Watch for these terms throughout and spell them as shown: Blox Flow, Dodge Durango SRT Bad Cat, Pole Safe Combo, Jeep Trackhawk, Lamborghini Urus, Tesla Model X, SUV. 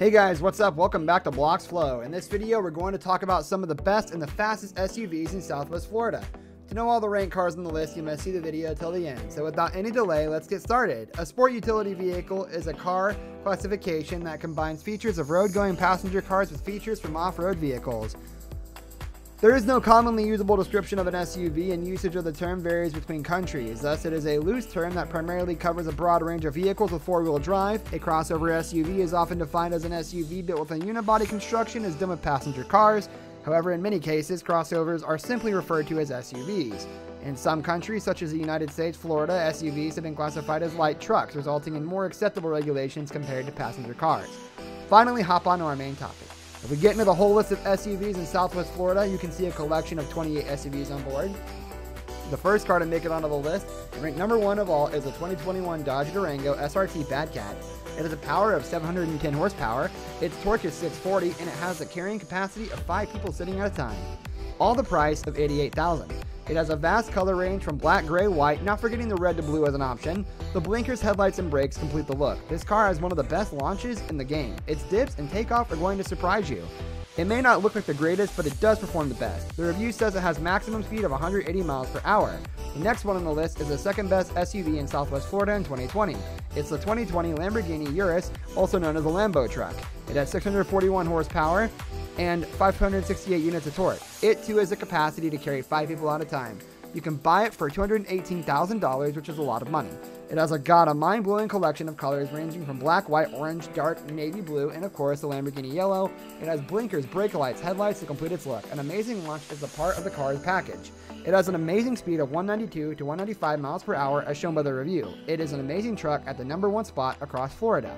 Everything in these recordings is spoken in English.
Hey guys, what's up? Welcome back to Blox Flow. In this video, we're going to talk about some of the best and the fastest SUVs in Southwest Florida. To know all the ranked cars on the list, you must see the video till the end. So without any delay, let's get started. A sport utility vehicle is a car classification that combines features of road-going passenger cars with features from off-road vehicles. There is no commonly usable description of an SUV, and usage of the term varies between countries. Thus, it is a loose term that primarily covers a broad range of vehicles with four-wheel drive. A crossover SUV is often defined as an SUV built with a unibody construction as done with passenger cars. However, in many cases, crossovers are simply referred to as SUVs. In some countries, such as the United States, Florida, SUVs have been classified as light trucks, resulting in more acceptable regulations compared to passenger cars. Finally, hop on to our main topic. If we get into the whole list of SUVs in Southwest Florida, you can see a collection of 28 SUVs on board. The first car to make it onto the list, ranked number one of all, is the 2021 Dodge Durango SRT Bad Cat. It has a power of 710 horsepower, its torque is 640, and it has a carrying capacity of 5 people sitting at a time. All the price of $88,000. It has a vast color range from black, gray, white, not forgetting the red to blue as an option. The blinkers, headlights, and brakes complete the look. This car has one of the best launches in the game. Its dips and takeoff are going to surprise you. It may not look like the greatest, but it does perform the best. The review says it has maximum speed of 180 miles per hour. The next one on the list is the second best SUV in Southwest Florida in 2020. It's the 2020 Lamborghini Urus, also known as the Lambo truck. It has 641 horsepower and 568 units of torque. It too has the capacity to carry 5 people at a time. You can buy it for $218,000, which is a lot of money. It has got a mind-blowing collection of colors ranging from black, white, orange, dark, navy blue, and of course the Lamborghini yellow. It has blinkers, brake lights, headlights to complete its look. An amazing launch is a part of the car's package. It has an amazing speed of 192 to 195 miles per hour as shown by the review. It is an amazing truck at the #1 spot across Florida.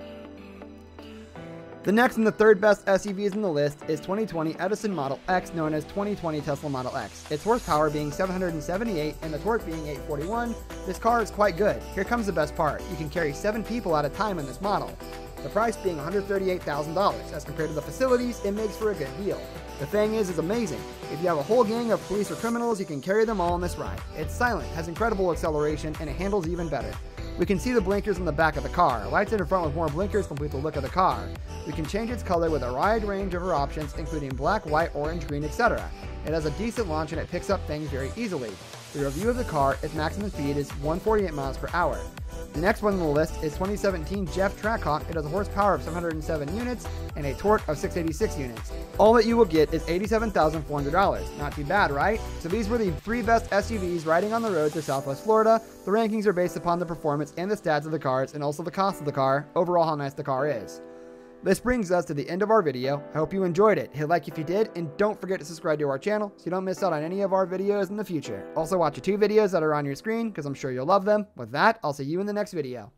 The next and the third best SUVs in the list is 2020 Edison Model X, known as 2020 Tesla Model X. Its horsepower being 778 and the torque being 841, this car is quite good. Here comes the best part. You can carry 7 people at a time in this model. The price being $138,000. As compared to the facilities, it makes for a good deal. The thing is, it's amazing. If you have a whole gang of police or criminals, you can carry them all on this ride. It's silent, has incredible acceleration, and it handles even better. We can see the blinkers on the back of the car. Lights in front with more blinkers complete the look of the car. We can change its color with a wide range of options, including black, white, orange, green, etc. It has a decent launch and it picks up things very easily. The review of the car, its maximum speed is 148 miles per hour. The next one on the list is 2017 Jeep Trackhawk. It has a horsepower of 707 units and a torque of 686 units. All that you will get is $87,400. Not too bad, right? So these were the 3 best SUVs riding on the road to Southwest Florida. The rankings are based upon the performance and the stats of the cars and also the cost of the car, overall how nice the car is. This brings us to the end of our video. I hope you enjoyed it. Hit like if you did, and don't forget to subscribe to our channel so you don't miss out on any of our videos in the future. Also watch the 2 videos that are on your screen because I'm sure you'll love them. With that, I'll see you in the next video.